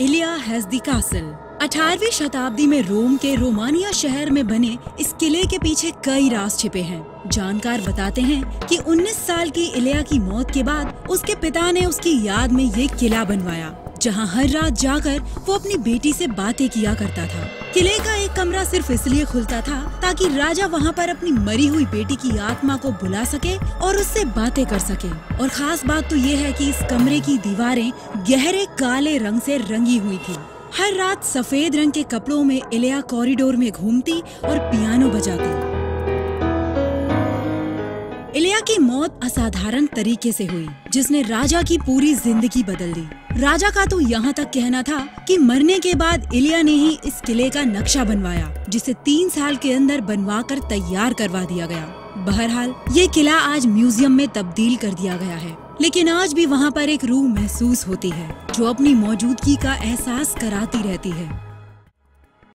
Iliya has the castle. 18वीं शताब्दी में रोम के रोमानिया शहर में बने इस किले के पीछे कई राज छिपे हैं। जानकार बताते हैं कि 19 साल की इलिया की मौत के बाद उसके पिता ने उसकी याद में ये किला बनवाया, जहां हर रात जाकर वो अपनी बेटी से बातें किया करता था। किले का एक कमरा सिर्फ इसलिए खुलता था ताकि राजा वहां पर अपनी मरी हुई बेटी की आत्मा को बुला सके और उससे बातें कर सके। और खास बात तो ये है कि इस कमरे की दीवारें गहरे काले रंग से रंगी हुई थी। हर रात सफेद रंग के कपड़ों में इलिया कॉरिडोर में घूमती और पियानो बजाती। इलिया की मौत असाधारण तरीके से हुई, जिसने राजा की पूरी जिंदगी बदल दी। राजा का तो यहाँ तक कहना था कि मरने के बाद इलिया ने ही इस किले का नक्शा बनवाया, जिसे 3 साल के अंदर बनवा कर तैयार करवा दिया गया। बहरहाल ये किला आज म्यूजियम में तब्दील कर दिया गया है, लेकिन आज भी वहाँ पर एक रूह महसूस होती है जो अपनी मौजूदगी का एहसास कराती रहती है।